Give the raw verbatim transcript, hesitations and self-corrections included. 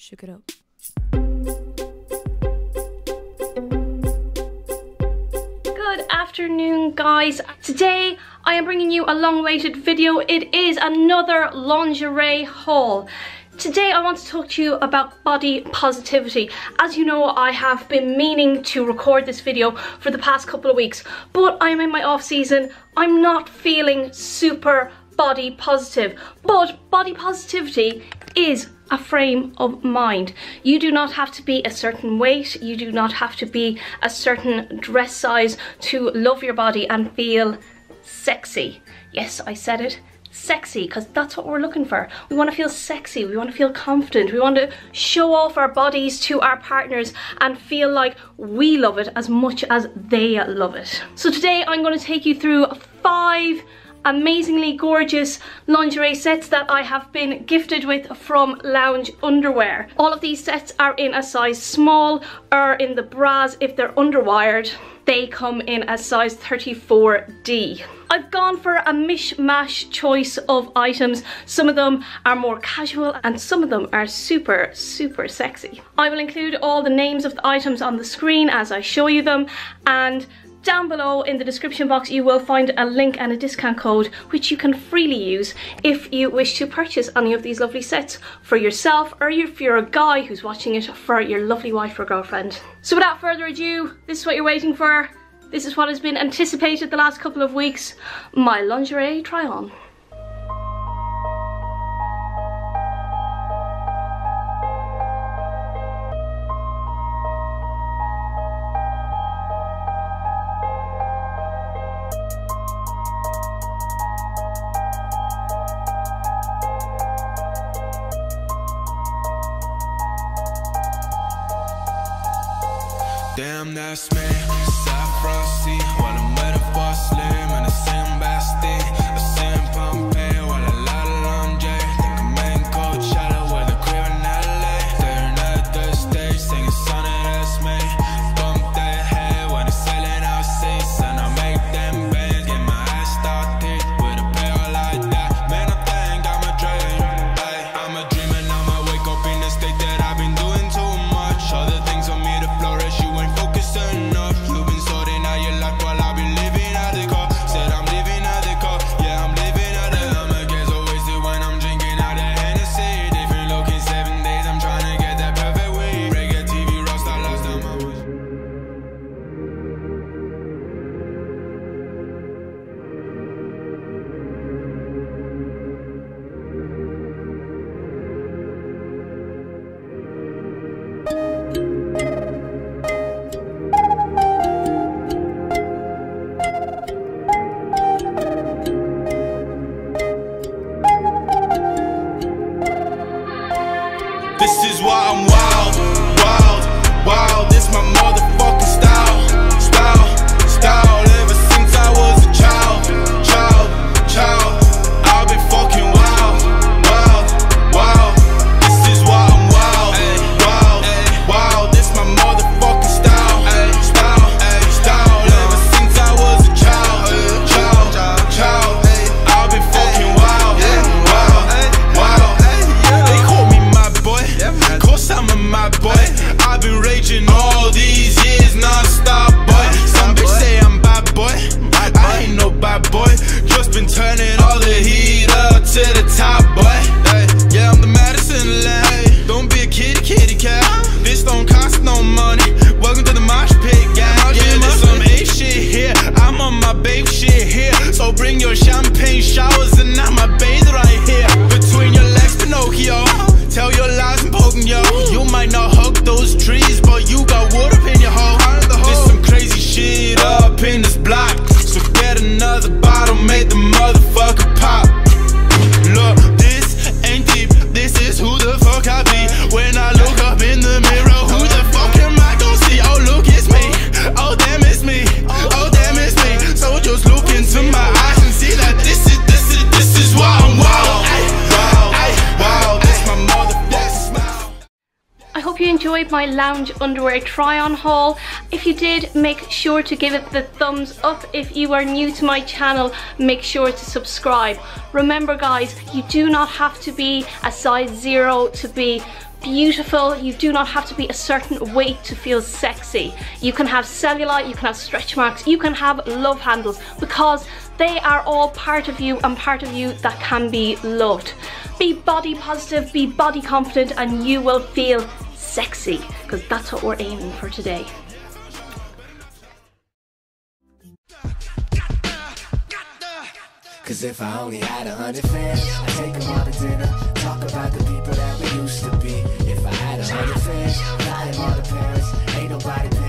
shook it up. Good afternoon, guys. Today I am bringing you a long-awaited video. It is another lingerie haul. Today I want to talk to you about body positivity. As you know, I have been meaning to record this video for the past couple of weeks, but I'm in my off season. I'm not feeling super body positive, but body positivity is a frame of mind. You do not have to be a certain weight, you do not have to be a certain dress size to love your body and feel sexy. Yes, I said it. Sexy, because that's what we're looking for. We want to feel sexy, we want to feel confident, we want to show off our bodies to our partners and feel like we love it as much as they love it. So today I'm going to take you through five amazingly gorgeous lingerie sets that I have been gifted with from Lounge Underwear. All of these sets are in a size small, or in the bras if they're underwired, they come in a size thirty-four D. I've gone for a mishmash choice of items. Some of them are more casual and some of them are super, super sexy. I will include all the names of the items on the screen as I show you them, and down below in the description box you will find a link and a discount code which you can freely use if you wish to purchase any of these lovely sets for yourself, or if you're a guy who's watching it, for your lovely wife or girlfriend. So without further ado, this is what you're waiting for. This is what has been anticipated the last couple of weeks. My lingerie try on. Damn, that's me, saffron sea, while I'm waiting for slim and a sin bastille, a sin Pompeii, while a lot of lingerie, think I'm in Coachella with a crib in L A, staring at the stage, singing son of that's me, bump that head when it's selling out seats, and I make them bands, get my ass started with a pill like that, man I think I'm a dream, ay, I'm a dream and I might wake up in the state that I've been doing too much, other things for me to flourish, you ain't enough. You've been sorting out your life while I've been living out the car. Said I'm living out the car, yeah I'm living out the car. My guess are wasted when I'm drinking out of Hennessy. Different looking seven days, I'm trying to get that perfect weed. Reggae T V rockstar lifestyle, my this is why I'm wild, wild, wild. This my motherfucking style, style, style. Ever since I was a child, child, child, I've been fucking wild, wild, wild. This is why I'm wild, wild, wild. This my motherfucking style, style, style. Ever since I was a child, child, child, I've been fucking wild, wild, wild. They call me my boy. Cause I'm a mad boy, I've been raging all these years non-stop boy. Some bitch say I'm bad boy, I ain't no bad boy. Just been turning all the heat up to the top boy. Yeah, I'm the Madison Lamb, don't be a kitty kitty cat. This don't cost no money, welcome to the mosh pit gang. Yeah, there's some A shit here, I'm on my babe shit here. So bring your champagne showers and I'm a bathe right here. Between your legs, Pinocchio, tell your lies and poking yo. You might not hug those trees, but you got wood up in your hole. There's some crazy shit up in this block, so get another bottle, make the motherfucker pop. Look, this ain't deep, this is who the fuck I be. When I look up in the mirror, who the fuck am I gon' see? Oh look, it's me, oh damn it's me, oh damn it's me. So just look into my eyes and see that this is, this is, this is why I'm wild. I hope you enjoyed my Lounge Underwear try-on haul. If you did, make sure to give it the thumbs up. If you are new to my channel, make sure to subscribe. Remember guys, you do not have to be a size zero to be beautiful. You do not have to be a certain weight to feel sexy. You can have cellulite, you can have stretch marks, you can have love handles, because they are all part of you and part of you that can be loved. Be body positive, be body confident, and you will feel sexy, because that's what we're aiming for today. Cause if I only had a hundred fans, I'd take them all to dinner, talk about the people that we used to be. If I had a hundred fans, not all the parents, ain't nobody